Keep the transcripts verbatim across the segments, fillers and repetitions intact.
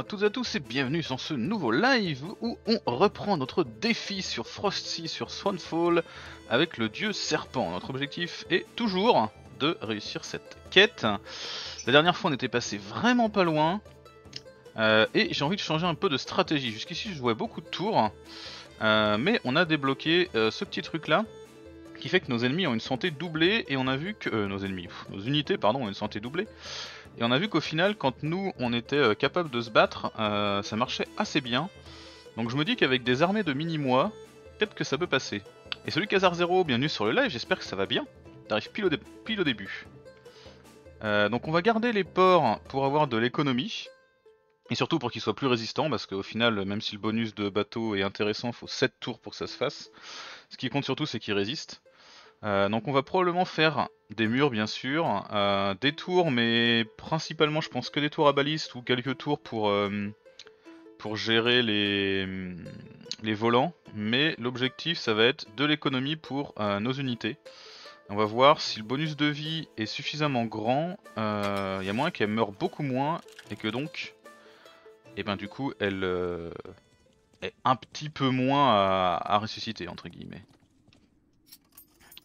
Bonjour à toutes et à tous et bienvenue dans ce nouveau live où on reprend notre défi sur Frosty, sur Swanfall, avec le dieu serpent. Notre objectif est toujours de réussir cette quête. La dernière fois on était passé vraiment pas loin, euh, et j'ai envie de changer un peu de stratégie. Jusqu'ici je jouais beaucoup de tours, euh, mais on a débloqué euh, ce petit truc là, qui fait que nos ennemis ont une santé doublée et on a vu que... Euh, nos ennemis, pff, nos unités pardon, ont une santé doublée. Et on a vu qu'au final, quand nous, on était euh, capable de se battre, euh, ça marchait assez bien. Donc je me dis qu'avec des armées de mini-mois, peut-être que ça peut passer. Et salut CasarZero, bienvenue sur le live, j'espère que ça va bien. T'arrives pile, dé pile au début. Euh, donc on va garder les ports pour avoir de l'économie. Et surtout pour qu'ils soient plus résistants, parce qu'au final, même si le bonus de bateau est intéressant, il faut sept tours pour que ça se fasse. Ce qui compte surtout, c'est qu'ils résistent. Euh, donc on va probablement faire des murs bien sûr, euh, des tours, mais principalement je pense que des tours à baliste ou quelques tours pour, euh, pour gérer les, les volants, mais l'objectif ça va être de l'économie pour euh, nos unités. On va voir si le bonus de vie est suffisamment grand, euh, y a moyen qu'elle meure beaucoup moins et que donc, et ben du coup elle euh, est un petit peu moins à, à ressusciter entre guillemets.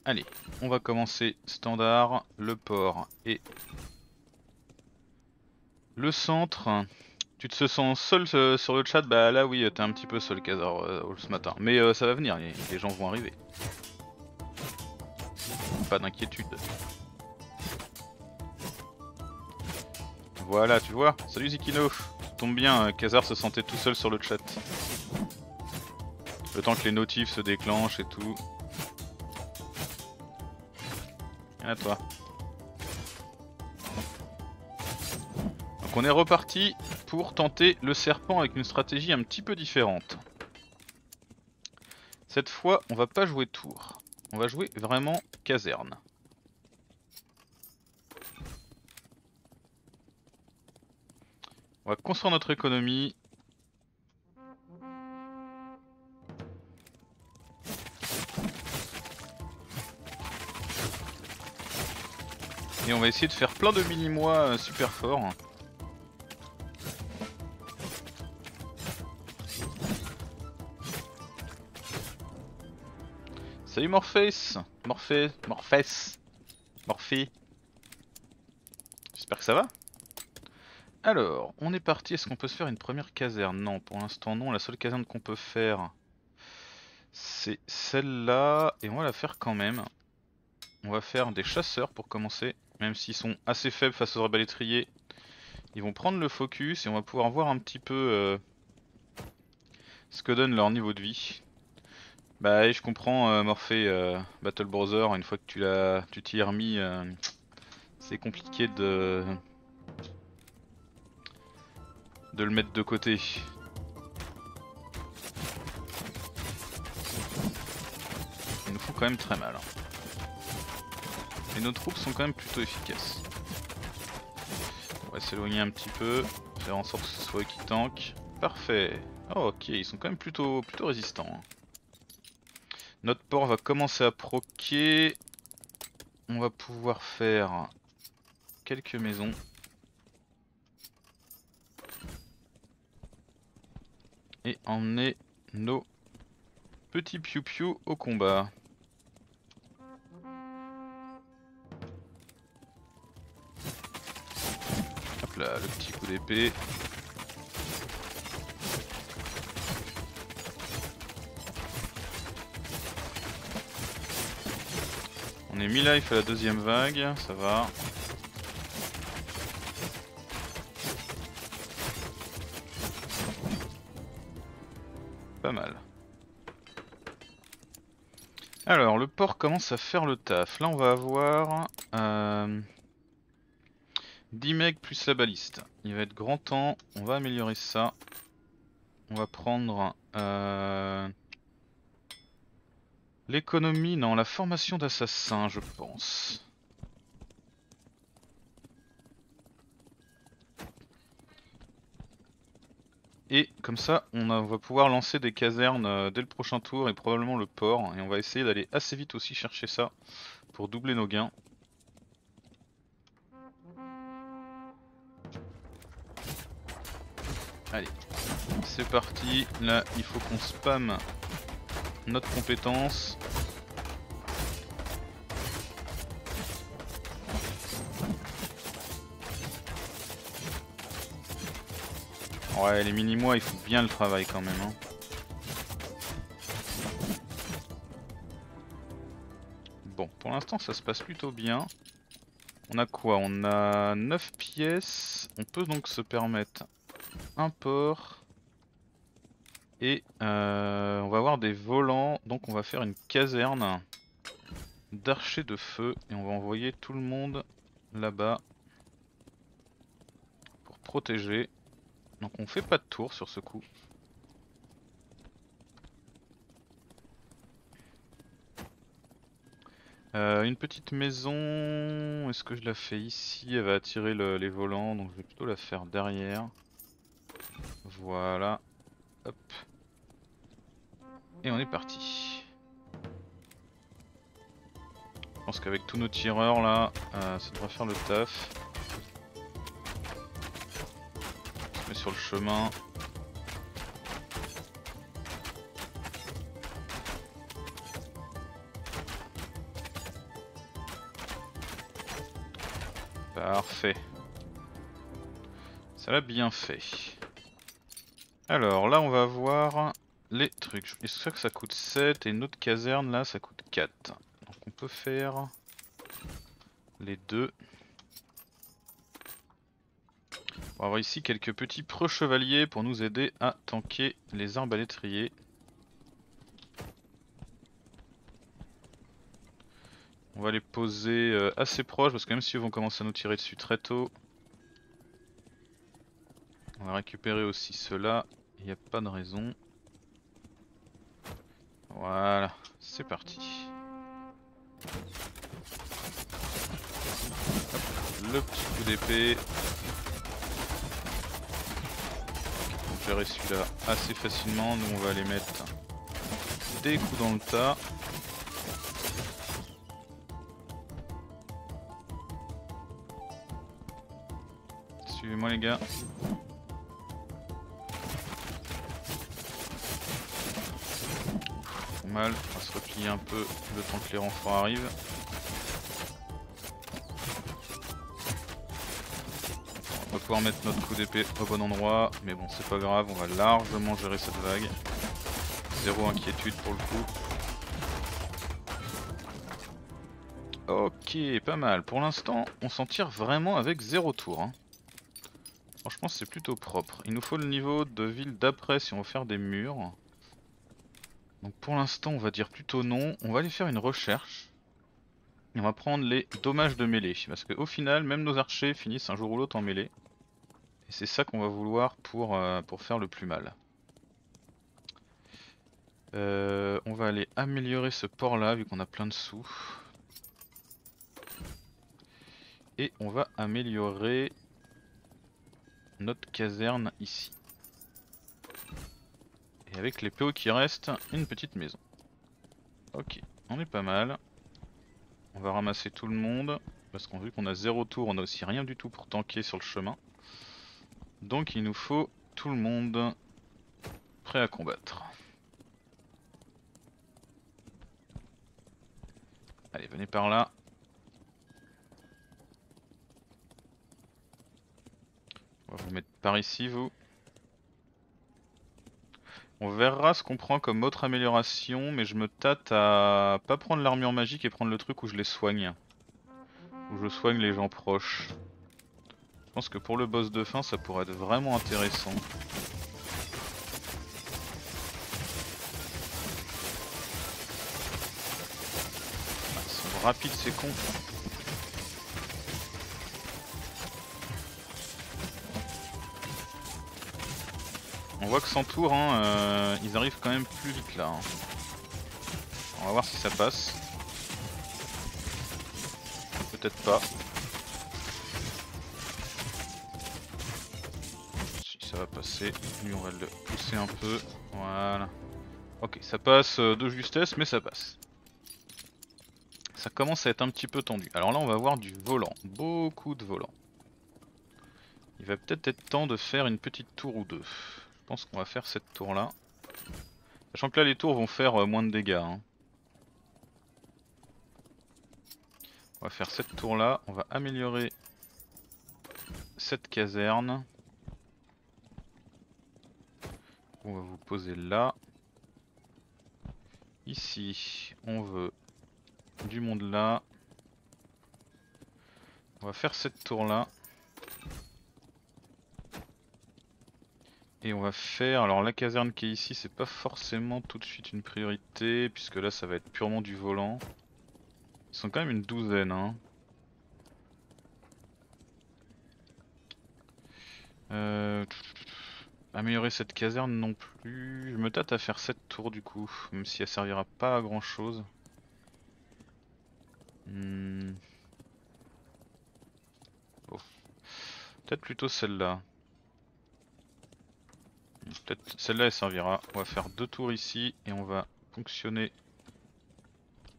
Allez, on va commencer standard, le port et le centre. Tu te sens seul euh, sur le chat? Bah là oui, t'es un petit peu seul Casar euh, ce matin, mais euh, ça va venir, les, les gens vont arriver. Pas d'inquiétude. Voilà, tu vois, salut Zikino. Tombe bien, euh, Casar se sentait tout seul sur le chat. Le temps que les notifs se déclenchent et tout. À toi. Donc on est reparti pour tenter le serpent avec une stratégie un petit peu différente. Cette fois on va pas jouer tour, on va jouer vraiment caserne. On va construire notre économie. Et on va essayer de faire plein de mini-mois super forts. Salut Morpheus, Morpheus, Morpheus, Morphe. J'espère que ça va. Alors, on est parti. Est-ce qu'on peut se faire une première caserne? Non, pour l'instant non. La seule caserne qu'on peut faire, c'est celle-là. Et on va la faire quand même. On va faire des chasseurs pour commencer. Même s'ils sont assez faibles face aux arbalétriers, ils vont prendre le focus et on va pouvoir voir un petit peu euh, ce que donne leur niveau de vie. Bah et je comprends euh, Morphée, euh, Battle Brother, une fois que tu l'as, tu t'y es remis, euh, c'est compliqué de de le mettre de côté. Ils nous font quand même très mal, hein. Et nos troupes sont quand même plutôt efficaces. On va s'éloigner un petit peu, faire en sorte que ce soit eux qui tankent. Parfait. Oh, ok, ils sont quand même plutôt, plutôt résistants. Notre port va commencer à proquer. On va pouvoir faire quelques maisons. Et emmener nos petits piou-piou au combat. Là, le petit coup d'épée. On est mi-life à la deuxième vague, ça va. Pas mal. Alors, le port commence à faire le taf. Là, on va avoir... Euh... dix mecs plus la baliste, il va être grand temps, on va améliorer ça. On va prendre euh, l'économie, non la formation d'assassins je pense. Et comme ça on, a, on va pouvoir lancer des casernes dès le prochain tour et probablement le port. Et on va essayer d'aller assez vite aussi chercher ça pour doubler nos gains. Allez, c'est parti. Là, il faut qu'on spamme notre compétence. Ouais, les mini-mois, ils font bien le travail quand même. Hein. Bon, pour l'instant, ça se passe plutôt bien. On a quoi? On a neuf pièces. On peut donc se permettre un port. Et euh, on va avoir des volants. Donc on va faire une caserne d'archers de feu. Et on va envoyer tout le monde là-bas pour protéger. Donc on fait pas de tour sur ce coup. Euh, une petite maison, est-ce que je la fais ici? Elle va attirer le, les volants, donc je vais plutôt la faire derrière. Voilà, hop. Et on est parti. Je pense qu'avec tous nos tireurs là, euh, ça devrait faire le taf. On se met sur le chemin. Parfait. Ça l'a bien fait. Alors là on va voir les trucs. Je sais que ça coûte sept et une autre caserne là ça coûte quatre. Donc on peut faire les deux. On va avoir ici quelques petits preux-chevaliers pour nous aider à tanker les arbalétriers. On va les poser assez proches parce que même s'ils vont commencer à nous tirer dessus très tôt. On va récupérer aussi ceux-là, il n'y a pas de raison. Voilà, c'est parti. Hop, le petit coup d'épée. On peut gérer celui-là assez facilement, nous on va aller mettre des coups dans le tas. Suivez-moi les gars. Pas mal, on va se replier un peu le temps que les renforts arrivent. On va pouvoir mettre notre coup d'épée au bon endroit, mais bon c'est pas grave, on va largement gérer cette vague. Zéro inquiétude pour le coup. Ok, pas mal. Pour l'instant, on s'en tire vraiment avec zéro tour. Hein. Franchement c'est plutôt propre. Il nous faut le niveau de ville d'après si on veut faire des murs. Donc pour l'instant on va dire plutôt non. On va aller faire une recherche. Et on va prendre les dommages de mêlée. Parce qu'au final même nos archers finissent un jour ou l'autre en mêlée. Et c'est ça qu'on va vouloir pour, euh, pour faire le plus mal. Euh, on va aller améliorer ce port là vu qu'on a plein de sous. Et on va améliorer notre caserne ici. Et avec les P O qui restent, une petite maison. Ok, on est pas mal. On va ramasser tout le monde. Parce qu'on vu qu'on a zéro tour, on a aussi rien du tout pour tanker sur le chemin. Donc il nous faut tout le monde prêt à combattre. Allez, venez par là. On va vous mettre par ici vous. On verra ce qu'on prend comme autre amélioration, mais je me tâte à pas prendre l'armure magique et prendre le truc où je les soigne. Où je soigne les gens proches. Je pense que pour le boss de fin ça pourrait être vraiment intéressant. Ils sont rapides ces cons. On voit que sans tour, hein, euh, ils arrivent quand même plus vite là. Hein. On va voir si ça passe. Peut-être pas. Si ça va passer, lui on va le pousser un peu. Voilà. Ok, ça passe de justesse, mais ça passe. Ça commence à être un petit peu tendu. Alors là, on va avoir du volant. Beaucoup de volant. Il va peut-être être temps de faire une petite tour ou deux. Je pense qu'on va faire cette tour là. Sachant que là les tours vont faire moins de dégâts. Hein. On va faire cette tour là, on va améliorer cette caserne. On va vous poser là. Ici, on veut du monde là. On va faire cette tour là. Et on va faire... Alors la caserne qui est ici, c'est pas forcément tout de suite une priorité, puisque là ça va être purement du volant. Ils sont quand même une douzaine. Hein. Euh... Améliorer cette caserne non plus. Je me tâte à faire cette tour du coup, même si elle servira pas à grand chose. Hmm. Bon. Peut-être plutôt celle-là. Peut-être celle-là elle servira. On va faire deux tours ici et on va ponctionner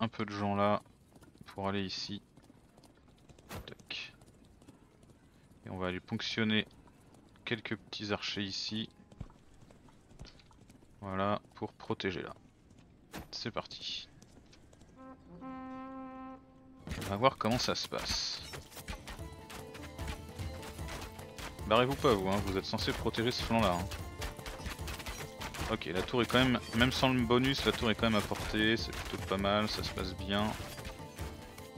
un peu de gens là pour aller ici. Tac. Et on va aller ponctionner quelques petits archers ici. Voilà, pour protéger là. C'est parti. On va voir comment ça se passe. Barrez-vous pas vous, hein, vous êtes censé protéger ce flanc là. Hein. Ok, la tour est quand même, même sans le bonus, la tour est quand même à portée, c'est plutôt pas mal, ça se passe bien.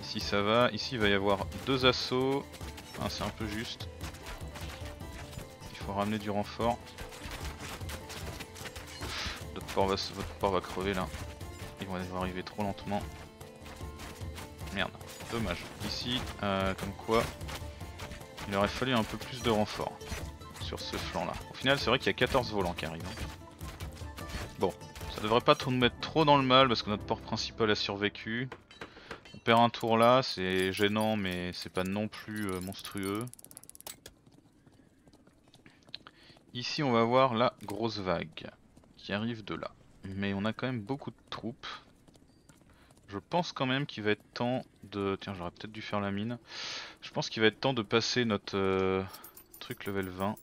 Ici ça va, ici il va y avoir deux assauts, ah, c'est un peu juste. Il faut ramener du renfort. Votre port va, votre port va crever là, ils vont arriver trop lentement. Merde, dommage. Ici, euh, comme quoi, il aurait fallu un peu plus de renfort sur ce flanc là. Au final c'est vrai qu'il y a quatorze volants qui arrivent. Bon, ça devrait pas trop nous mettre trop dans le mal parce que notre port principal a survécu. On perd un tour là, c'est gênant mais c'est pas non plus euh, monstrueux. Ici on va voir la grosse vague qui arrive de là. Mais on a quand même beaucoup de troupes. Je pense quand même qu'il va être temps de... Tiens, j'aurais peut-être dû faire la mine. Je pense qu'il va être temps de passer notre euh, truc level vingt.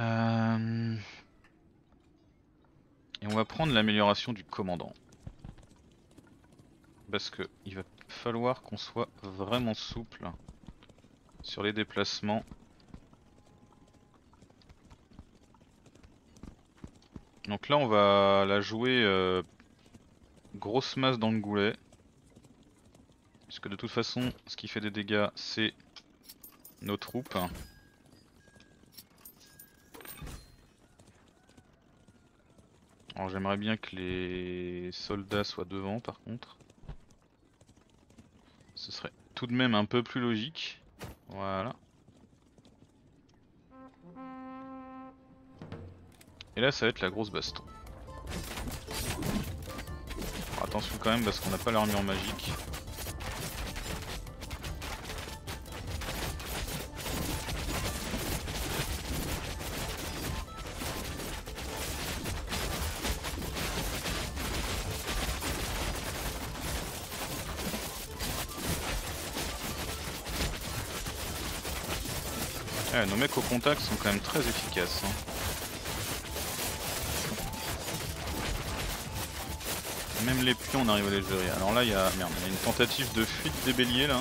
Euh... Et on va prendre l'amélioration du commandant. Parce que il va falloir qu'on soit vraiment souple sur les déplacements. Donc là on va la jouer euh, grosse masse dans le goulet. Parce que de toute façon ce qui fait des dégâts c'est nos troupes. Alors j'aimerais bien que les soldats soient devant par contre. Ce serait tout de même un peu plus logique. Voilà. Et là ça va être la grosse baston. Alors, attention quand même parce qu'on n'a pas l'armure magique. Ouais, nos mecs au contact sont quand même très efficaces. Hein. Même les pions on arrive à les gérer. Alors là il y a merde, il y a une tentative de fuite des béliers là.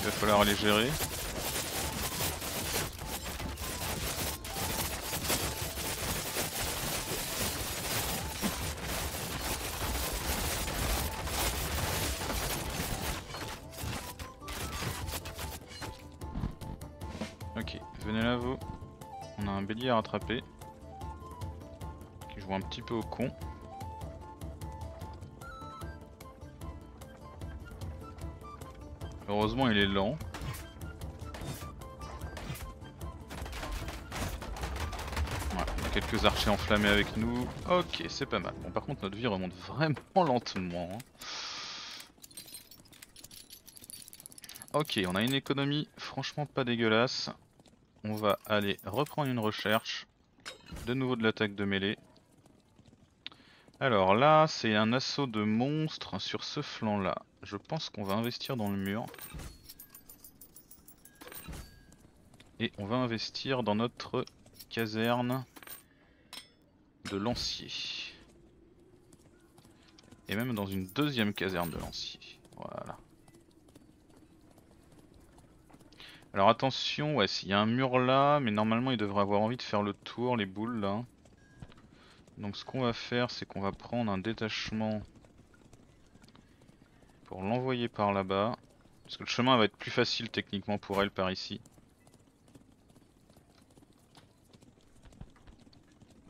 Il va falloir les gérer. À rattraper, qui joue un petit peu au con. Heureusement il est lent. Voilà, on a quelques archers enflammés avec nous. Ok, c'est pas mal. Bon, par contre notre vie remonte vraiment lentement. Hein. Ok, on a une économie franchement pas dégueulasse. On va aller reprendre une recherche, de nouveau de l'attaque de mêlée. Alors là, c'est un assaut de monstres sur ce flanc là. Je pense qu'on va investir dans le mur. et on va investir dans notre caserne de lanciers. Et même dans une deuxième caserne de lanciers. Voilà. Alors attention, ouais, s'il y a un mur là, mais normalement il devrait avoir envie de faire le tour, les boules là. Donc ce qu'on va faire, c'est qu'on va prendre un détachement pour l'envoyer par là-bas. Parce que le chemin va être plus facile techniquement pour elle par ici.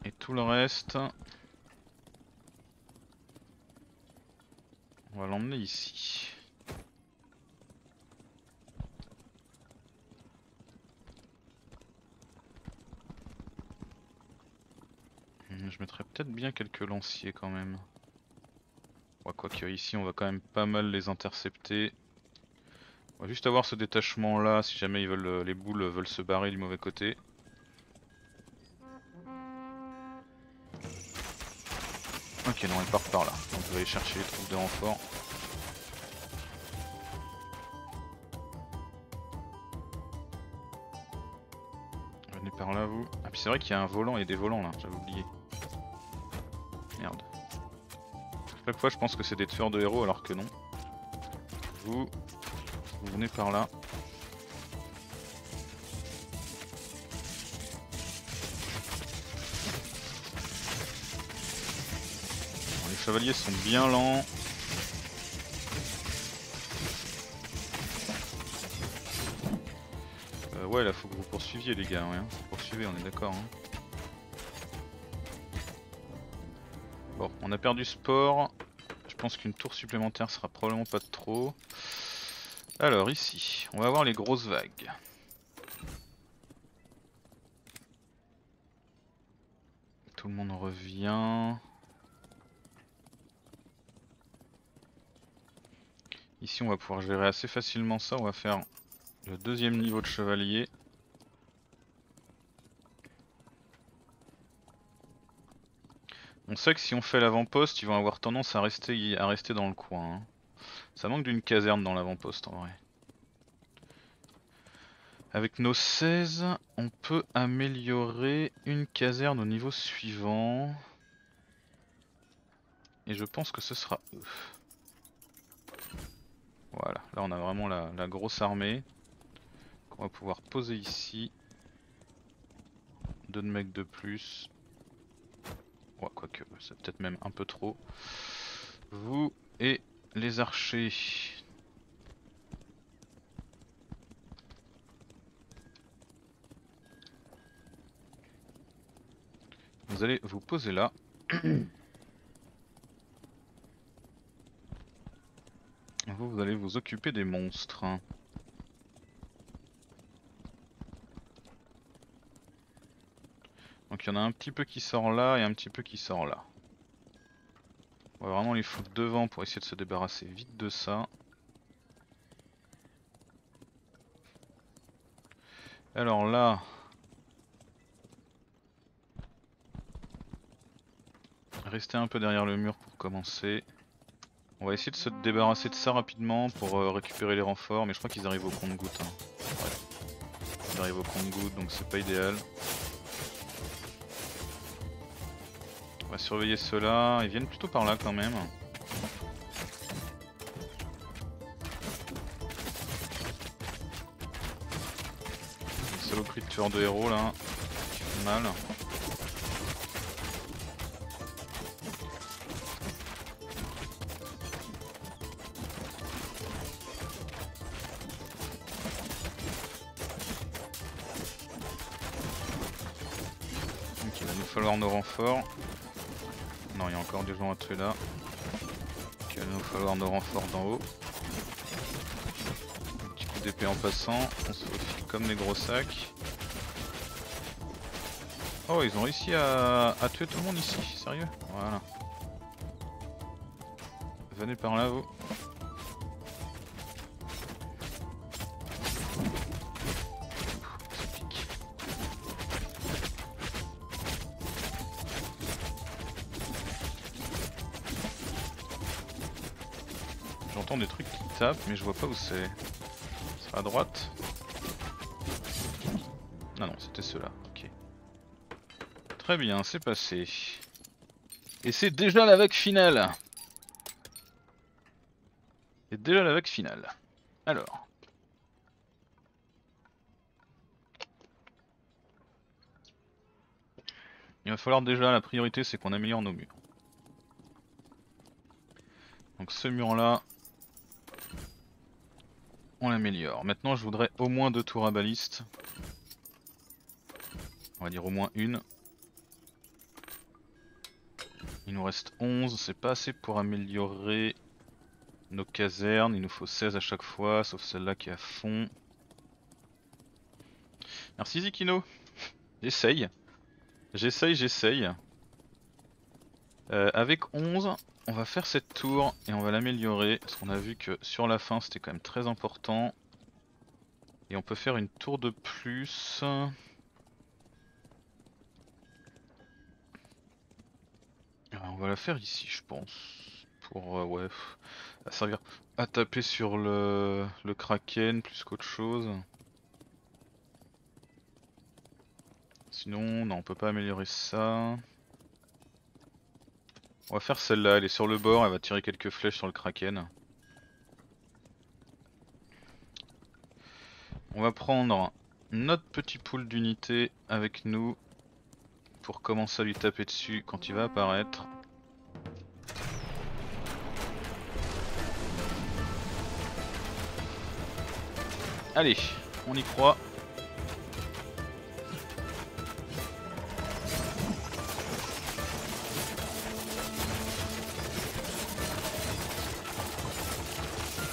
Et tout le reste, on va l'emmener ici. Je mettrais peut-être bien quelques lanciers quand même. Ouais, quoique ici on va quand même pas mal les intercepter. On va juste avoir ce détachement là si jamais ils veulent, les boules veulent se barrer du mauvais côté. Ok, non, ils partent par là. On peut aller chercher les troupes de renfort. Venez par là vous. Ah puis c'est vrai qu'il y a un volant, il y a des volants là, j'avais oublié. Merde. Chaque fois je pense que c'est des tueurs de héros alors que non. Vous... Vous venez par là. Bon, les chevaliers sont bien lents. Euh, ouais, là faut que vous poursuiviez les gars, ouais, hein. Poursuivez, on est d'accord. Hein. Bon, on a perdu sport. Je pense qu'une tour supplémentaire sera probablement pas trop. Alors ici, on va avoir les grosses vagues. Tout le monde revient. Ici on va pouvoir gérer assez facilement ça, on va faire le deuxième niveau de chevalier. On sait que si on fait l'avant-poste, ils vont avoir tendance à rester, à rester dans le coin. Hein. Ça manque d'une caserne dans l'avant-poste en vrai. Avec nos seize, on peut améliorer une caserne au niveau suivant. Et je pense que ce sera eux. Voilà, là on a vraiment la, la grosse armée. Qu'on va pouvoir poser ici. Deux de mecs de plus. Ouais, quoique, c'est peut-être même un peu trop. Vous et... les archers. Vous allez vous poser là. Vous, vous allez vous occuper des monstres. Donc il y en a un petit peu qui sort là et un petit peu qui sort là. On va vraiment les foutre devant pour essayer de se débarrasser vite de ça. Alors là... Restez un peu derrière le mur pour commencer. On va essayer de se débarrasser de ça rapidement pour euh, récupérer les renforts. Mais je crois qu'ils arrivent au compte-gouttes. Hein. Ouais. Ils arrivent au compte-gouttes donc c'est pas idéal. On va surveiller ceux-là, ils viennent plutôt par là quand même. Une saloperie de tueur de héros là, qui fait mal. Donc il va nous falloir nos renforts. Non, il y a encore des gens à tuer là. Donc il va nous falloir nos renforts d'en haut. Un petit coup d'épée en passant, on se faufile comme des gros sacs. Oh, ils ont réussi à, à tuer tout le monde ici, sérieux? Voilà. Venez par là, vous. Des trucs qui tapent mais je vois pas où c'est. C'est à droite. Ah non, c'était ceux-là, ok. Très bien, c'est passé. Et c'est déjà la vague finale. C'est déjà la vague finale. Alors. Il va falloir déjà, la priorité c'est qu'on améliore nos murs. Donc ce mur là, on l'améliore. Maintenant je voudrais au moins deux tours à baliste. On va dire au moins une. Il nous reste onze, c'est pas assez pour améliorer nos casernes, il nous faut seize à chaque fois, sauf celle-là qui est à fond. Merci Zikino. J'essaye. J'essaye, j'essaye. Euh, avec onze, on va faire cette tour et on va l'améliorer, parce qu'on a vu que sur la fin c'était quand même très important. Et on peut faire une tour de plus. On va la faire ici je pense, pour euh, ouais, à servir à taper sur le, le Kraken plus qu'autre chose. Sinon non, on peut pas améliorer ça. On va faire celle-là, elle est sur le bord, elle va tirer quelques flèches sur le Kraken. On va prendre notre petit pool d'unités avec nous pour commencer à lui taper dessus quand il va apparaître. Allez, on y croit.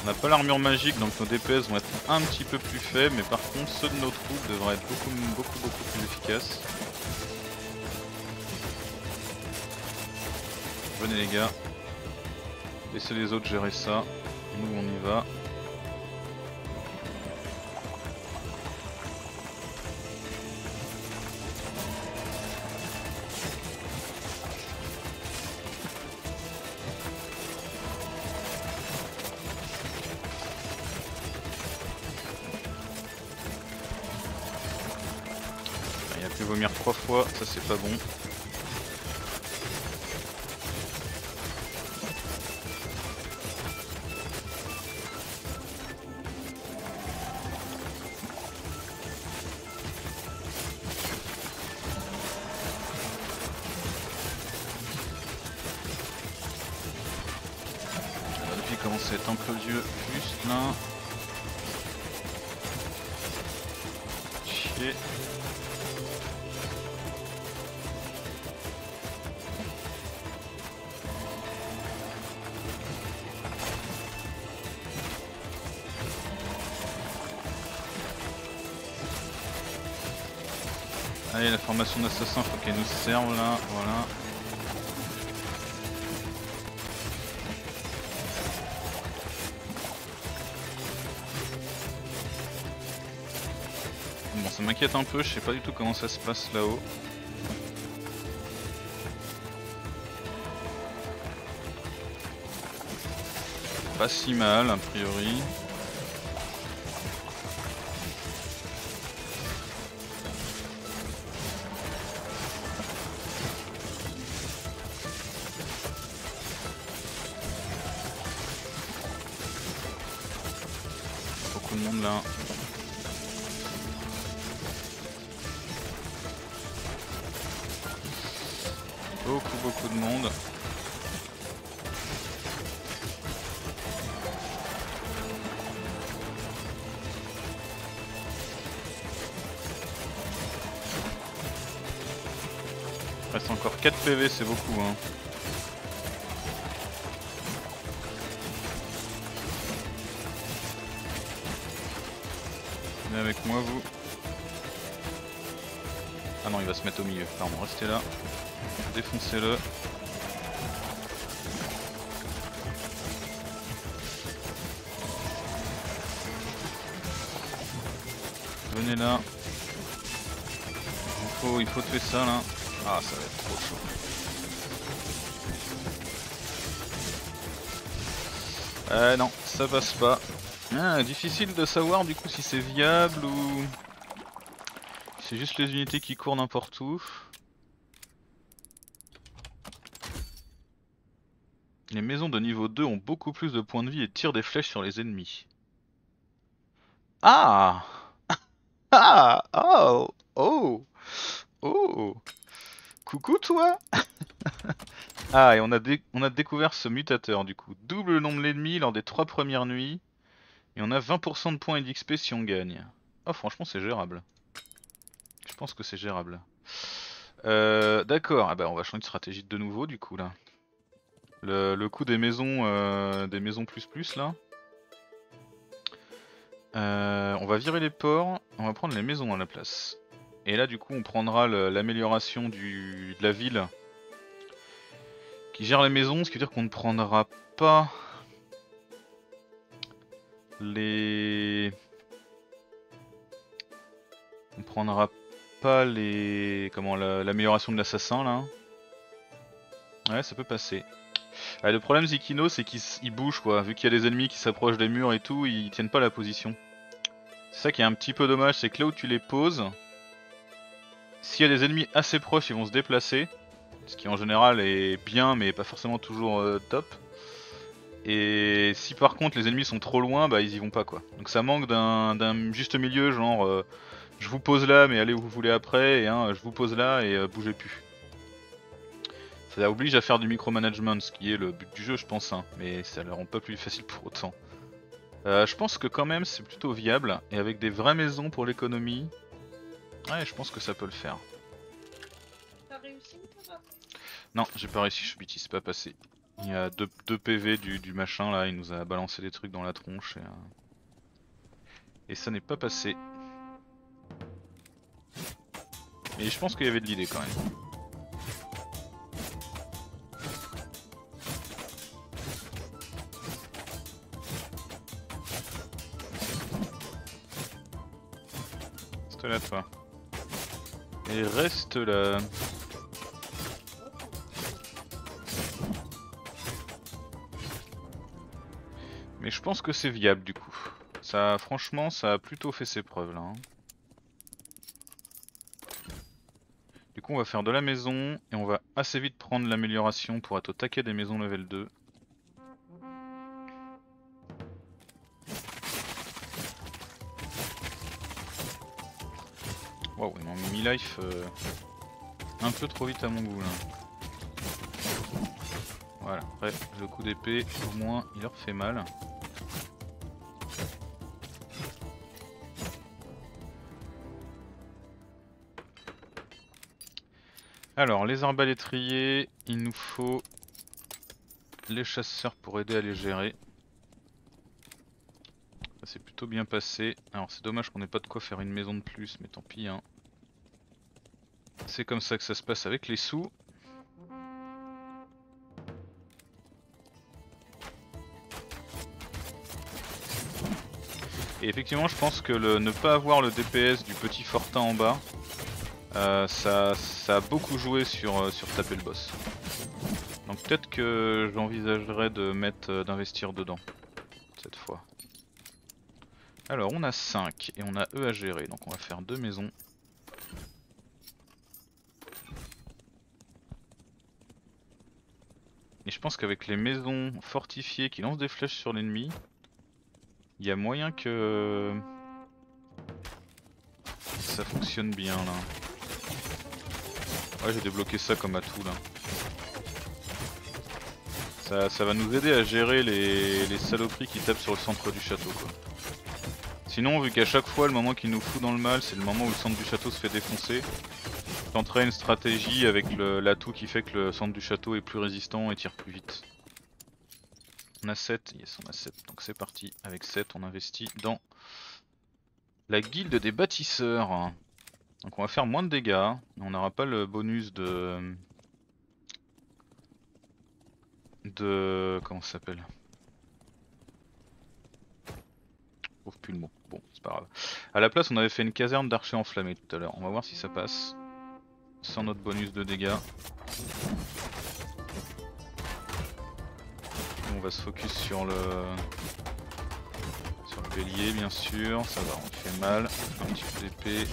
On n'a pas l'armure magique donc nos D P S vont être un petit peu plus faibles, mais par contre ceux de nos troupes devraient être beaucoup beaucoup beaucoup plus efficaces. Venez les gars, laissez les autres gérer ça, nous on y va. Il a pu vomir trois fois, ça c'est pas bon. Allez, la formation d'assassin, faut qu'elle nous serve là, voilà. Bon, ça m'inquiète un peu, je sais pas du tout comment ça se passe là-haut. Pas si mal, a priori. Reste encore quatre P V, c'est beaucoup hein. Venez avec moi vous. Ah non, il va se mettre au milieu, pardon, restez là. Défoncez-le. Venez là. Il faut, il faut tuer ça là. Ah, ça va être trop chaud. Euh non, ça passe pas. Ah, difficile de savoir du coup si c'est viable ou... C'est juste les unités qui courent n'importe où. Les maisons de niveau deux ont beaucoup plus de points de vie et tirent des flèches sur les ennemis. Ah! Ah! Oh! Oh! Oh! Coucou toi! Ah, et on a, on a découvert ce mutateur du coup. Double le nombre d'ennemis lors des trois premières nuits. Et on a vingt pour cent de points et d'X P si on gagne. Oh, franchement, c'est gérable. Je pense que c'est gérable. Euh, D'accord, ah bah, on va changer de stratégie de nouveau du coup là. Le, le coup des maisons euh, des maisons plus plus là. Euh, on va virer les ports, on va prendre les maisons à la place. Et là du coup on prendra l'amélioration de la ville qui gère les maisons, ce qui veut dire qu'on ne prendra pas les... On prendra pas les... Comment, l'amélioration de l'assassin là. Ouais, ça peut passer. Ah, le problème Zikino c'est qu'il bouge quoi, vu qu'il y a des ennemis qui s'approchent des murs et tout, ils tiennent pas la position. C'est ça qui est un petit peu dommage, c'est que là où tu les poses, s'il y a des ennemis assez proches ils vont se déplacer, ce qui en général est bien mais pas forcément toujours euh, top. Et si par contre les ennemis sont trop loin, bah ils y vont pas quoi. Donc ça manque d'un juste milieu genre euh, je vous pose là mais allez où vous voulez après, et hein, je vous pose là et euh, bougez plus. Ça oblige à faire du micromanagement, ce qui est le but du jeu je pense, hein, mais ça ne le rend pas plus facile pour autant. Euh, je pense que quand même c'est plutôt viable, et avec des vraies maisons pour l'économie, ouais je pense que ça peut le faire. T'as réussi ou pas? Non, j'ai pas réussi, je suis bêtise, c'est pas passé. Il y a deux, deux P V du, du machin là, il nous a balancé des trucs dans la tronche, et, euh... et ça n'est pas passé. Et je pense qu'il y avait de l'idée quand même. Là toi et reste là. Mais je pense que c'est viable du coup. Ça, franchement, ça a plutôt fait ses preuves là. Hein. Du coup, on va faire de la maison et on va assez vite prendre l'amélioration pour être au taquet des maisons level deux. Wow, ils m'ont mis life euh, un peu trop vite à mon goût là. Voilà, après le coup d'épée, au moins il leur fait mal. Alors, les arbalétriers, il nous faut les chasseurs pour aider à les gérer. C'est plutôt bien passé. Alors c'est dommage qu'on n'ait pas de quoi faire une maison de plus, mais tant pis hein. C'est comme ça que ça se passe avec les sous. Et effectivement je pense que le, ne pas avoir le D P S du petit fortin en bas, euh, ça, ça a beaucoup joué sur, euh, sur taper le boss. Donc peut-être que j'envisagerais de mettre euh, d'investir dedans cette fois. Alors on a cinq et on a eux à gérer, donc on va faire deux maisons. Et je pense qu'avec les maisons fortifiées qui lancent des flèches sur l'ennemi, il y a moyen que ça fonctionne bien là. Ouais, j'ai débloqué ça comme atout là. Ça, ça va nous aider à gérer les, les saloperies qui tapent sur le centre du château quoi. Sinon, vu qu'à chaque fois le moment qu'il nous fout dans le mal, c'est le moment où le centre du château se fait défoncer, tenterai une stratégie avec l'atout qui fait que le centre du château est plus résistant et tire plus vite. On a sept, yes on a sept, donc c'est parti, avec sept on investit dans la guilde des bâtisseurs. Donc on va faire moins de dégâts, on n'aura pas le bonus de... de... comment ça s'appelle ? Je trouve plus le mot. Bon, c'est pas grave. A la place, on avait fait une caserne d'archers enflammés tout à l'heure. On va voir si ça passe. Sans notre bonus de dégâts. On va se focus sur le... sur le bélier, bien sûr. Ça va, on fait mal. Un petit peu d'épée.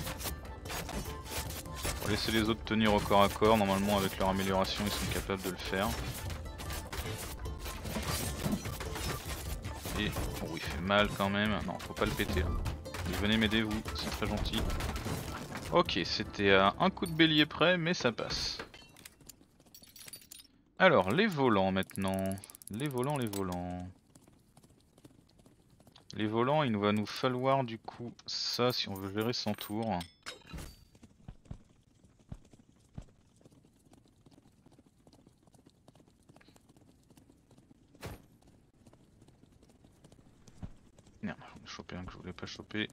On va laisser les autres tenir au corps à corps, normalement avec leur amélioration ils sont capables de le faire. Et bon, il fait mal quand même, non faut pas le péter. Mais venez m'aider vous, c'est très gentil. Ok, c'était à un coup de bélier près mais ça passe. Alors les volants maintenant, les volants, les volants. Les volants, il va nous falloir du coup ça si on veut gérer son tour. Merde, j'en ai chopé un que je voulais pas choper.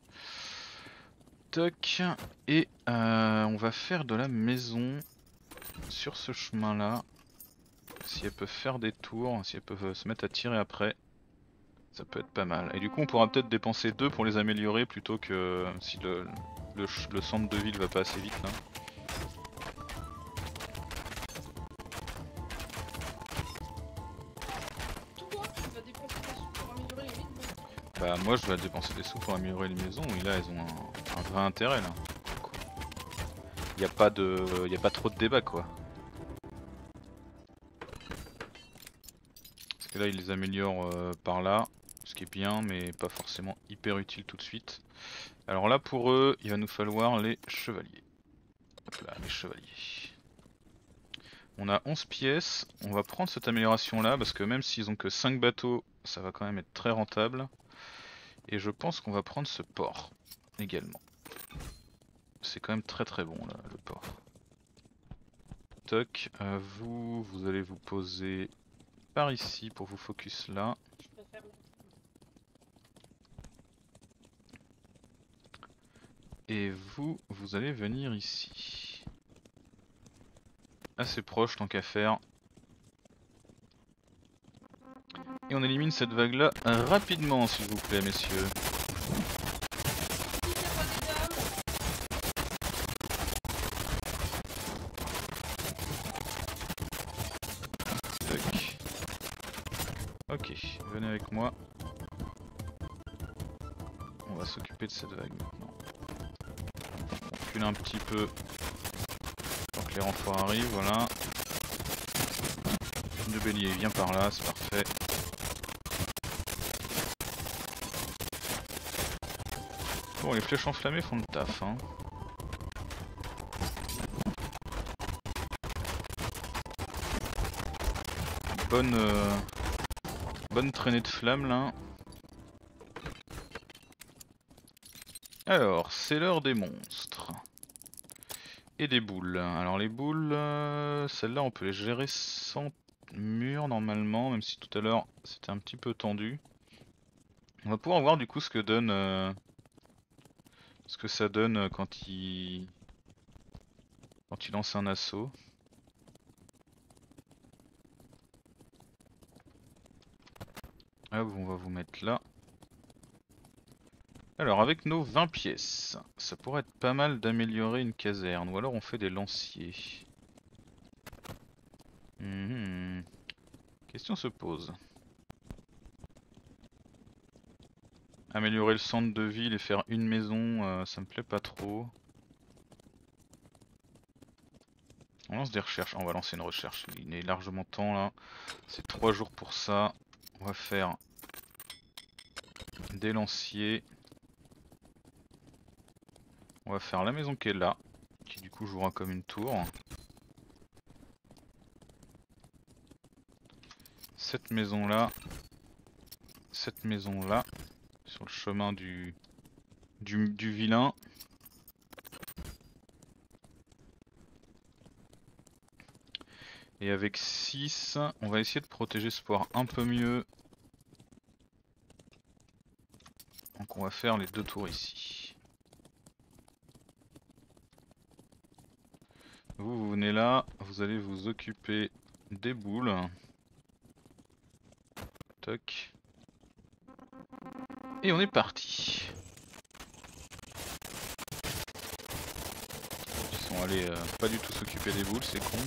Toc, et euh, on va faire de la maison sur ce chemin là. Si elles peuvent faire des tours, si elles peuvent se mettre à tirer après, ça peut être pas mal. Et du coup on pourra peut-être dépenser deux pour les améliorer plutôt que si le, le, le centre de ville va pas assez vite là. Bah moi je vais dépenser des sous pour améliorer les maisons, et là elles ont un, un vrai intérêt là. Y a pas de, y a pas trop de débat quoi. Là il les améliore euh, par là, ce qui est bien mais pas forcément hyper utile tout de suite. Alors là pour eux il va nous falloir les chevaliers. Hop là les chevaliers. On a onze pièces, on va prendre cette amélioration là parce que même s'ils ont que cinq bateaux ça va quand même être très rentable. Et je pense qu'on va prendre ce port également. C'est quand même très très bon là le port. Toc, euh, vous, vous allez vous poser par ici pour vous focus là. Et vous, vous allez venir ici. Assez proche tant qu'à faire. Et on élimine cette vague là rapidement s'il vous plaît messieurs. Ok, venez avec moi. On va s'occuper de cette vague maintenant. On recule un petit peu pour que les renforts arrivent, voilà. Le bélier vient par là, c'est parfait. Bon, les flèches enflammées font le taf, hein. Bonne... Euh Bonne traînée de flammes là. Alors, c'est l'heure des monstres. Et des boules. Alors les boules, euh, celles-là on peut les gérer sans mur normalement, même si tout à l'heure c'était un petit peu tendu. On va pouvoir voir du coup ce que donne euh, ce que ça donne quand il quand il lance un assaut. Hop, on va vous mettre là. Alors avec nos vingt pièces, ça pourrait être pas mal d'améliorer une caserne. Ou alors on fait des lanciers. Mmh. Question se pose. Améliorer le centre de ville et faire une maison, euh, ça me plaît pas trop. On lance des recherches. On va lancer une recherche. Il est largement temps là. C'est trois jours pour ça. On va faire des lanciers. On va faire la maison qui est là, qui du coup jouera comme une tour. Cette maison là, cette maison là, sur le chemin du, du, du vilain. Et avec six, on va essayer de protéger ce port un peu mieux. Donc on va faire les deux tours ici. Vous, vous venez là, vous allez vous occuper des boules. Toc. Et on est parti. Ils sont allés euh, pas du tout s'occuper des boules, c'est con.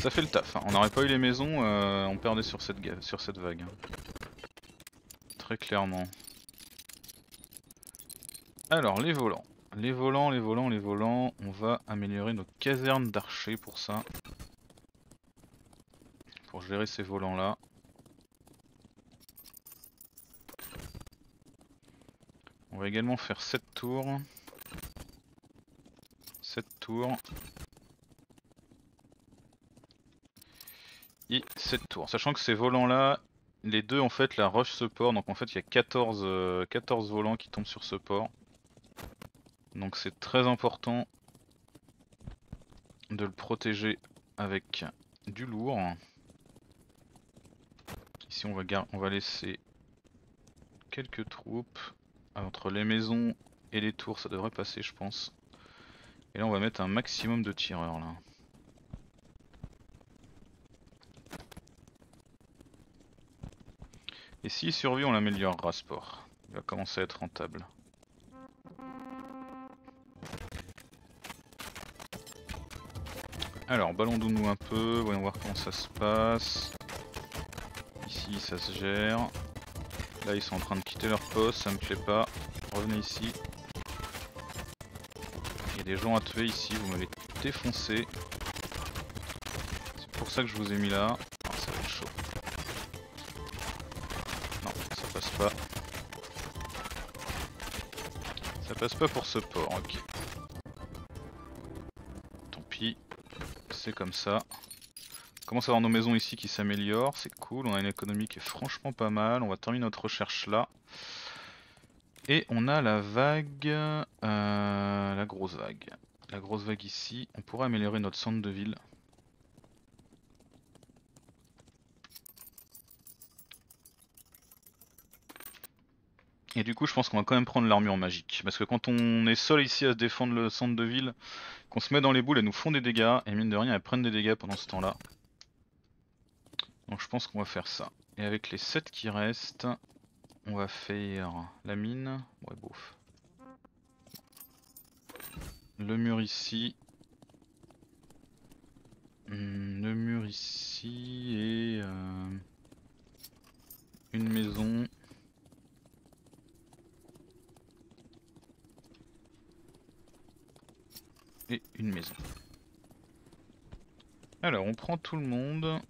Ça fait le taf, hein. On n'aurait pas eu les maisons, euh, on perdait sur cette, sur cette vague. Très clairement. Alors les volants. Les volants, les volants, les volants. On va améliorer nos casernes d'archers pour ça. Pour gérer ces volants là. On va également faire sept tours. sept tours. Et sept tours. Sachant que ces volants là, les deux en fait la rush ce port. Donc en fait il y a quatorze, euh, quatorze volants qui tombent sur ce port. Donc c'est très important de le protéger avec du lourd. Ici on va, on va laisser quelques troupes. Entre les maisons et les tours ça devrait passer je pense. Et là on va mettre un maximum de tireurs là. Et s'il survit on l'améliorera ce port. Il va commencer à être rentable. Alors ballons-nous un peu, voyons voir comment ça se passe. Ici ça se gère. Là ils sont en train de quitter leur poste, ça me plaît pas. Revenez ici. Il y a des gens à tuer ici, vous m'avez défoncé. C'est pour ça que je vous ai mis là. Ah, ça va être chaud. Non, ça passe pas. Ça passe pas pour ce port, ok. Tant pis. C'est comme ça. On commence à avoir nos maisons ici qui s'améliorent, c'est cool, on a une économie qui est franchement pas mal, on va terminer notre recherche là. Et on a la vague, euh, la grosse vague. La grosse vague ici, on pourrait améliorer notre centre de ville. Et du coup je pense qu'on va quand même prendre l'armure magique, parce que quand on est seul ici à se défendre le centre de ville, qu'on se met dans les boules, elles nous font des dégâts, et mine de rien elles prennent des dégâts pendant ce temps là. Donc je pense qu'on va faire ça, et avec les sept qui restent, on va faire la mine, ouais bof. Le mur ici, hum, le mur ici, et euh, une maison. Et une maison. Alors on prend tout le monde.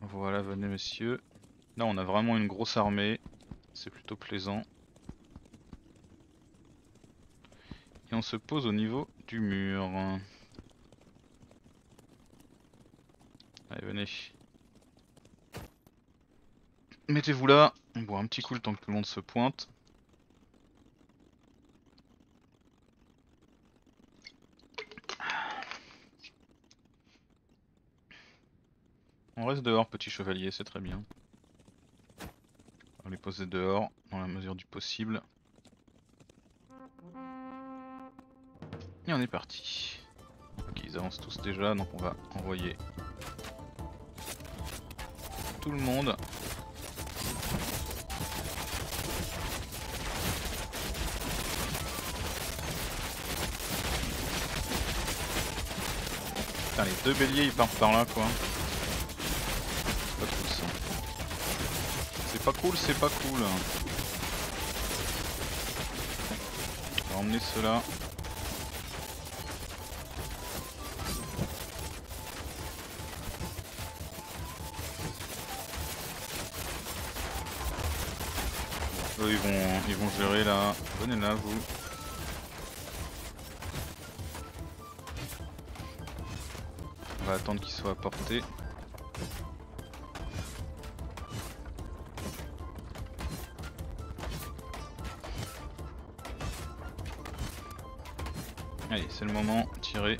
Voilà, venez messieurs. Là on a vraiment une grosse armée. C'est plutôt plaisant. Et on se pose au niveau du mur. Allez venez. Mettez-vous là. On boit un petit coup le temps que tout le monde se pointe. On reste dehors, petit chevalier, c'est très bien. On va les poser dehors, dans la mesure du possible. Et on est parti. Ok, ils avancent tous déjà, donc on va envoyer tout le monde. Putain, les deux béliers, ils partent par là, quoi. C'est pas cool, c'est pas cool. On va emmener ceux-là. Eux ils vont, ils vont gérer là. Venez là vous. On va attendre qu'ils soient à portée. Allez, c'est le moment, tirer.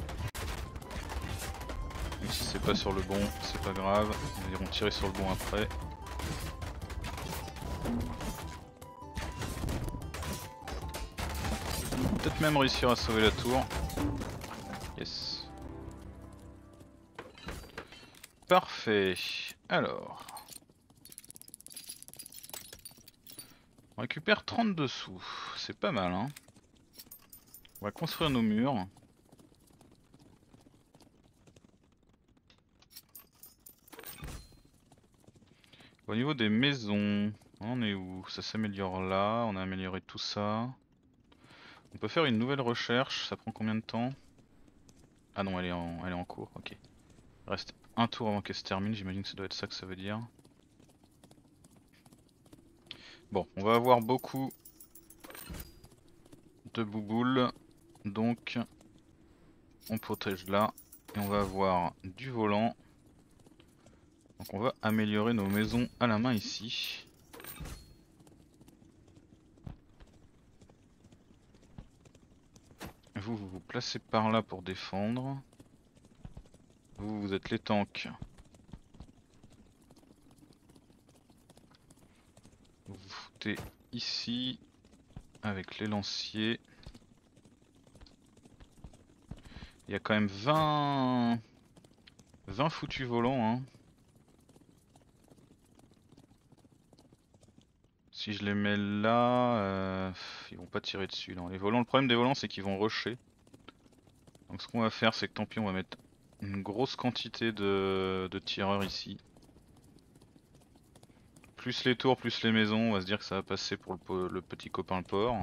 Même si c'est pas sur le bon, c'est pas grave. Ils iront tirer sur le bon après. Peut-être même réussir à sauver la tour. Yes. Parfait. Alors. On récupère trente-deux sous. C'est pas mal, hein. On va construire nos murs. Au niveau des maisons, on est où? Ça s'améliore là, on a amélioré tout ça. On peut faire une nouvelle recherche, ça prend combien de temps? Ah non, elle est en, elle est en cours, ok. Reste un tour avant qu'elle se termine, j'imagine que ça doit être ça que ça veut dire. Bon, on va avoir beaucoup de bouboules, donc on protège là, et on va avoir du volant. Donc on va améliorer nos maisons à la main ici. Vous, vous vous placez par là pour défendre. Vous, vous êtes les tanks. Vous vous foutez ici avec les lanciers. Il y a quand même vingt, vingt foutus volants, hein. Si je les mets là, euh, ils vont pas tirer dessus. Non. Les volants, le problème des volants, c'est qu'ils vont rusher. Donc ce qu'on va faire, c'est que tant pis, on va mettre une grosse quantité de, de tireurs ici. Plus les tours, plus les maisons, on va se dire que ça va passer pour le, le petit copain le port.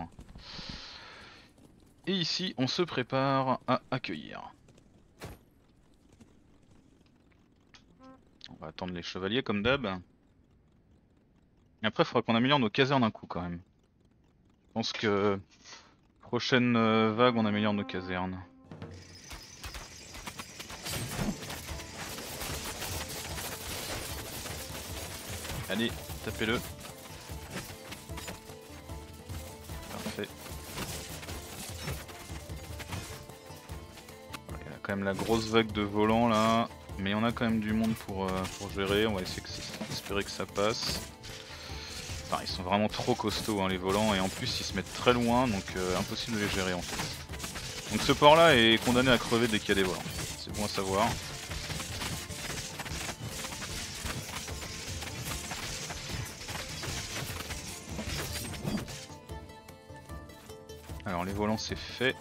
Et ici, on se prépare à accueillir. On va attendre les chevaliers comme d'hab. Après, il faudra qu'on améliore nos casernes d'un coup quand même. Je pense que prochaine vague, on améliore nos casernes. Allez, tapez-le. Parfait. Il y a quand même la grosse vague de volants là. Mais on a quand même du monde pour, euh, pour gérer. On va essayer que, espérer que ça passe. Enfin, ils sont vraiment trop costauds hein, les volants, et en plus ils se mettent très loin, donc euh, impossible de les gérer en fait. Donc ce port là est condamné à crever dès qu'il y a des volants, c'est bon à savoir. Alors les volants c'est fait,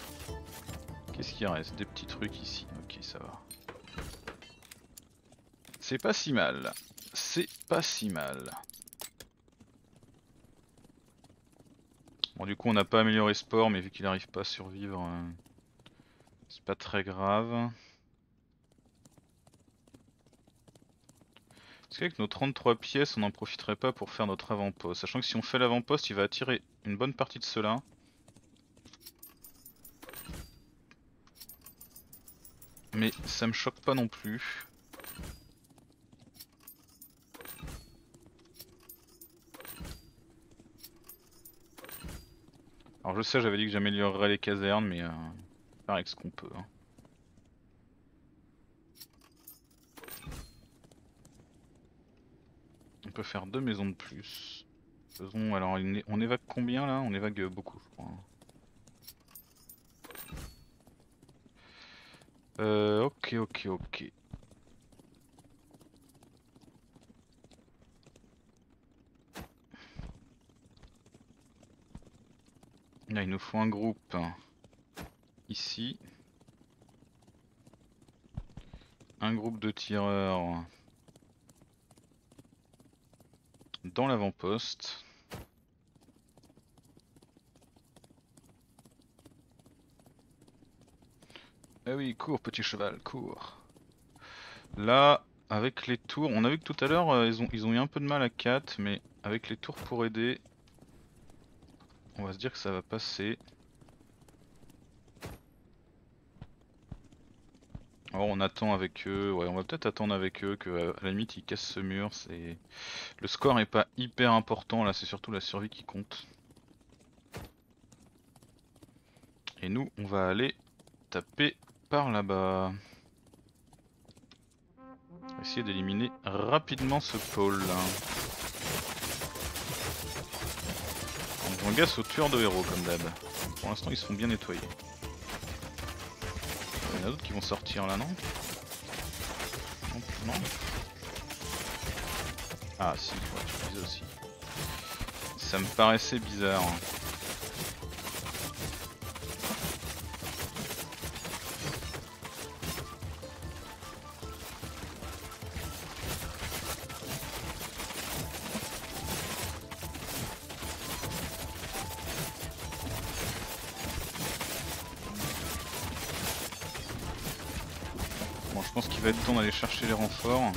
qu'est-ce qu'il reste? Des petits trucs ici, ok ça va. C'est pas si mal, c'est pas si mal. Bon, du coup on n'a pas amélioré ce port, mais vu qu'il n'arrive pas à survivre, euh, c'est pas très grave. Est-ce qu'avec nos trente-trois pièces on n'en profiterait pas pour faire notre avant-poste? Sachant que si on fait l'avant-poste il va attirer une bonne partie de ceux-là. Mais ça me choque pas non plus. Alors je sais, j'avais dit que j'améliorerais les casernes, mais euh, faire avec ce qu'on peut. Hein. On peut faire deux maisons de plus. Faisons, alors on évague combien là? On évague beaucoup, je crois. Euh, ok, ok, ok. Là il nous faut un groupe ici, un groupe de tireurs dans l'avant-poste. Eh oui, cours petit cheval, cours. Là avec les tours, on a vu que tout à l'heure ils ont, ils ont eu un peu de mal à quatre, mais avec les tours pour aider... On va se dire que ça va passer. Alors on attend avec eux, ouais on va peut-être attendre avec eux que à la limite ils cassent ce mur, c'est... Le score est pas hyper important là, c'est surtout la survie qui compte. Et nous on va aller taper par là-bas. Essayer d'éliminer rapidement ce pôle là. On gasse aux tueurs de héros comme d'hab. Pour l'instant ils se font bien nettoyer. Il y en a d'autres qui vont sortir là non? Non, non. Ah si, ouais, je disais aussi. Ça me paraissait bizarre. Hein. pense qu'il va être temps d'aller chercher les renforts.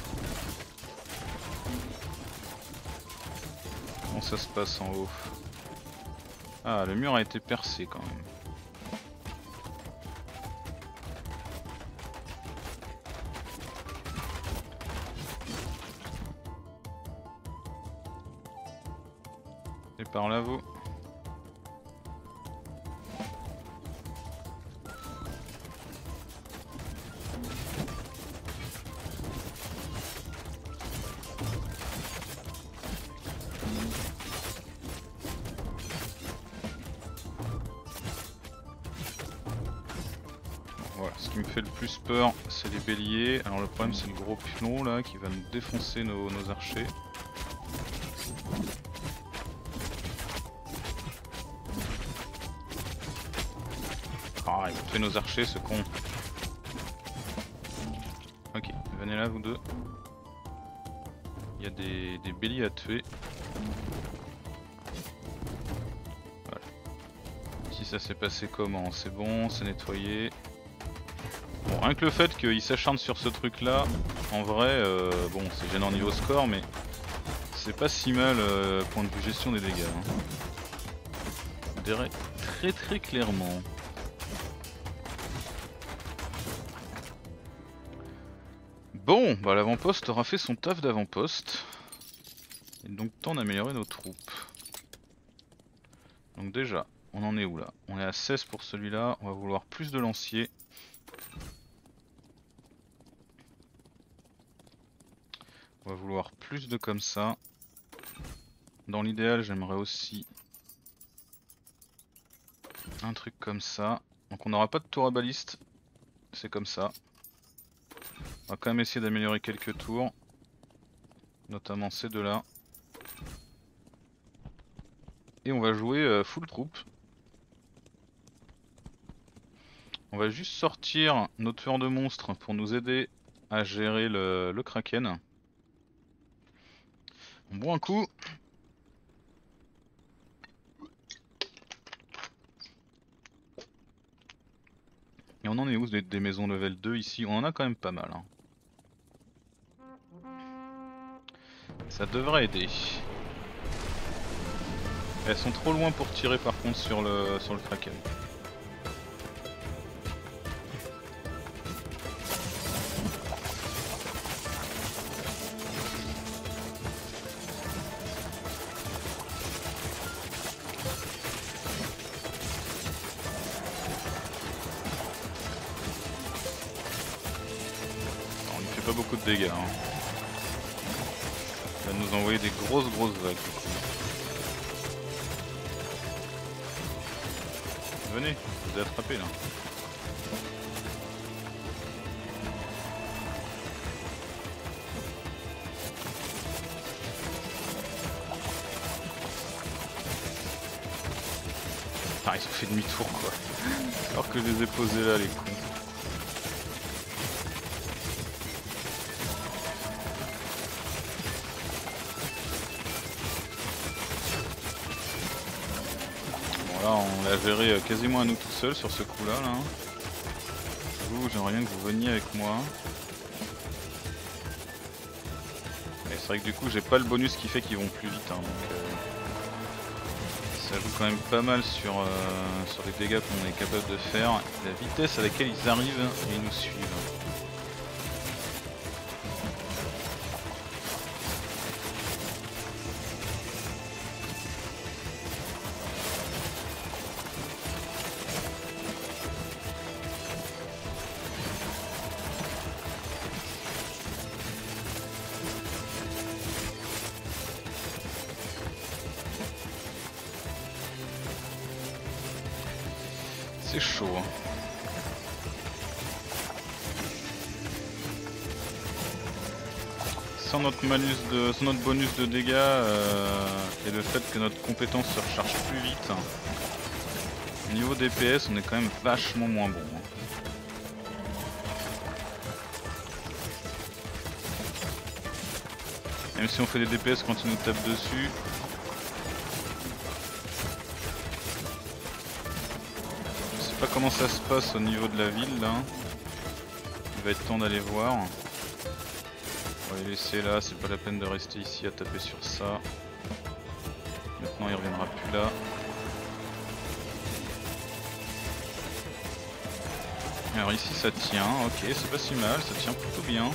Comment ça se passe en haut? Ah, le mur a été percé quand même. Et par là vous. Plus peur, c'est les béliers. Alors le problème c'est le gros pilon là qui va nous défoncer nos, nos archers. Ah, il va tuer nos archers ce con. Ok, venez là vous deux. Il y a des, des béliers à tuer. Voilà. Si ça s'est passé comment? C'est bon, c'est nettoyé. Bon, rien que le fait qu'il s'acharne sur ce truc là, en vrai, euh, bon c'est gênant niveau score mais c'est pas si mal euh, point de vue gestion des dégâts. Hein. Je dirais très très clairement. Bon, bah l'avant-poste aura fait son taf d'avant-poste. Et donc temps d'améliorer nos troupes. Donc déjà, on en est où là? On est à seize pour celui-là, on va vouloir plus de lanciers. On va vouloir plus de comme ça. Dans l'idéal j'aimerais aussi un truc comme ça. Donc on n'aura pas de tour à baliste. C'est comme ça. On va quand même essayer d'améliorer quelques tours. Notamment ces deux là. Et on va jouer euh, full troupe. On va juste sortir nos tueurs de monstres pour nous aider à gérer le, le Kraken. On boit un coup. Et on en est où des, des maisons level deux ici? On en a quand même pas mal. Hein. Ça devrait aider. Elles sont trop loin pour tirer par contre sur le, sur le Kraken. Dégâts, hein. Ça va nous envoyer des grosses grosses vagues du coup. Venez, je vous ai attrapé là. Ah, ils ont fait demi-tour quoi. Alors que je les ai posés là les cons. On l'a verré quasiment à nous tout seul sur ce coup là. là. Vous, j'aimerais bien que vous veniez avec moi. Et c'est vrai que du coup j'ai pas le bonus qui fait qu'ils vont plus vite. Hein, donc, euh, ça joue quand même pas mal sur, euh, sur les dégâts qu'on est capable de faire. La vitesse à laquelle ils arrivent et ils nous suivent. C'est chaud. Hein. Sans notre malus de, sans notre bonus de dégâts euh, et le fait que notre compétence se recharge plus vite, hein, niveau D P S, on est quand même vachement moins bon. Hein. Même si on fait des D P S quand ils nous tapent dessus. Pas comment ça se passe au niveau de la ville là. Il va être temps d'aller voir. On va les laisser là, c'est pas la peine de rester ici à taper sur ça. Maintenant il reviendra plus là. Alors ici ça tient, ok, c'est pas si mal, ça tient plutôt bien.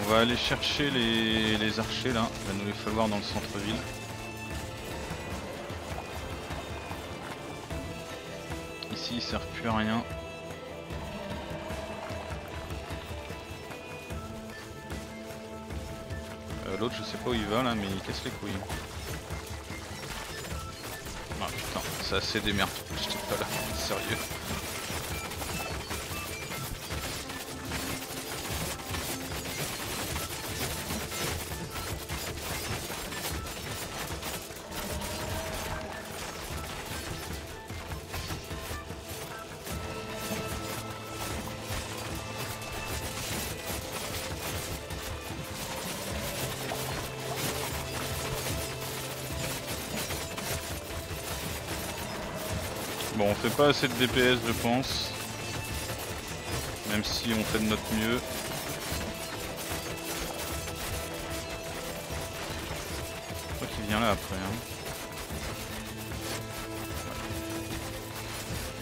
On va aller chercher les, les archers là, il va nous les falloir dans le centre-ville. Ici ils servent plus à rien. Euh, L'autre je sais pas où il va là, mais il casse les couilles. Ah putain, c'est assez des merdes, j'étais pas là, sérieux. Bon, on fait pas assez de D P S je pense, même si on fait de notre mieux. Je crois qu'il vient là après. Hein.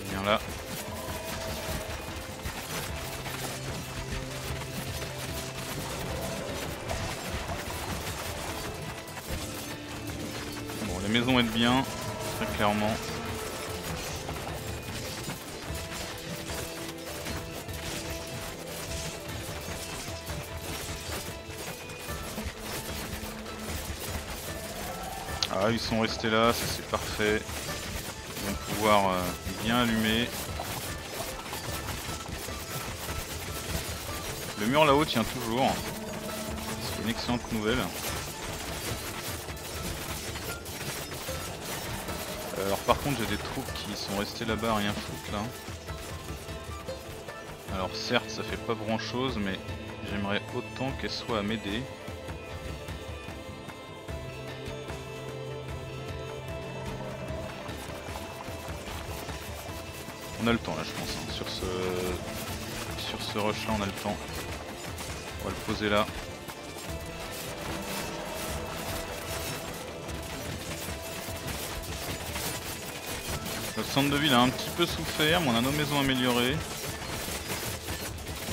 Il vient là. Bon, les maisons aident bien, très clairement. Ah, ils sont restés là, ça c'est parfait. Ils vont pouvoir euh, bien allumer. Le mur là-haut tient toujours. C'est une excellente nouvelle. Alors par contre j'ai des troupes qui sont restées là-bas à rien foutre là. Alors certes ça fait pas grand chose mais j'aimerais autant qu'elles soient à m'aider. On a le temps là je pense, hein. Sur ce sur ce rush là on a le temps. On va le poser là. Notre centre de ville a un petit peu souffert, mais on a nos maisons améliorées.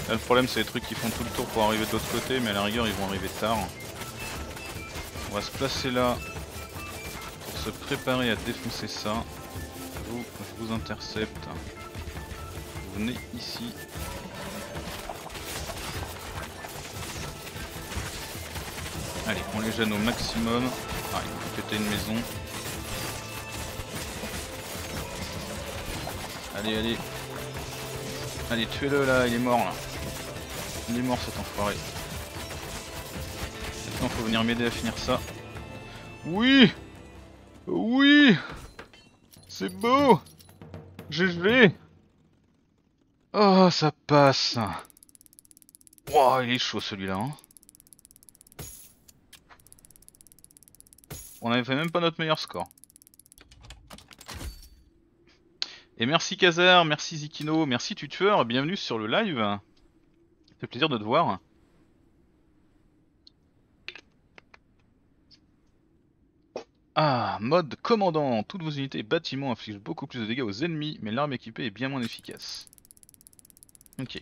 Là le problème c'est les trucs qui font tout le tour pour arriver de l'autre côté, mais à la rigueur ils vont arriver tard. On va se placer là pour se préparer à défoncer ça. Vous, je vous intercepte. Vous venez ici. Allez, on les gêne au maximum. Ah, il faut péter une maison. Allez, allez. Allez, tuez-le là, il est mort là. Il est mort cet enfoiré. Maintenant, faut venir m'aider à finir ça. Oui! Oui! C'est beau! G G! Oh, ça passe! Wow, il est chaud celui-là. Hein. On avait fait même pas notre meilleur score. Et merci Casar, merci Zikino, merci Tutueur, bienvenue sur le live. Ça fait plaisir de te voir. Ah, mode commandant. Toutes vos unités et bâtiments infligent beaucoup plus de dégâts aux ennemis, mais l'arme équipée est bien moins efficace. Ok.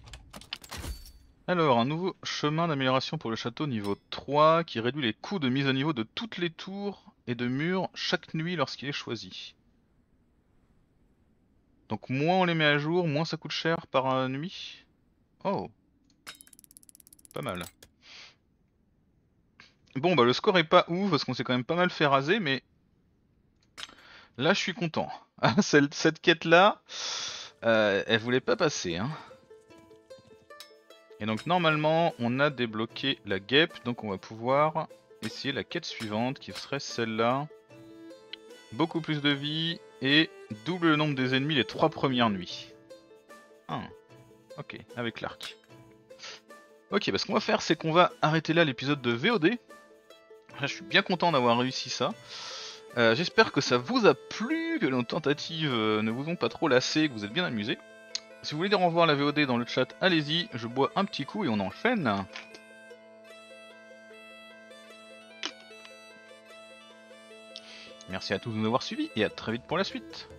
Alors, un nouveau chemin d'amélioration pour le château niveau trois qui réduit les coûts de mise à niveau de toutes les tours et de murs chaque nuit lorsqu'il est choisi. Donc moins on les met à jour, moins ça coûte cher par nuit. Oh. Pas mal. Bon bah le score est pas ouf parce qu'on s'est quand même pas mal fait raser, mais là je suis content. Ah, cette, cette quête là, euh, elle voulait pas passer hein. Et donc normalement on a débloqué la guêpe, donc on va pouvoir essayer la quête suivante qui serait celle-là. Beaucoup plus de vie et double le nombre des ennemis les trois premières nuits. Ah, ok, avec l'arc. Ok, bah ce qu'on va faire c'est qu'on va arrêter là l'épisode de V O D. Je suis bien content d'avoir réussi ça. Euh, J'espère que ça vous a plu, que nos tentatives ne vous ont pas trop lassé, que vous êtes bien amusés. Si vous voulez revoir la V O D dans le chat, allez-y, je bois un petit coup et on enchaîne. Merci à tous de nous avoir suivis et à très vite pour la suite.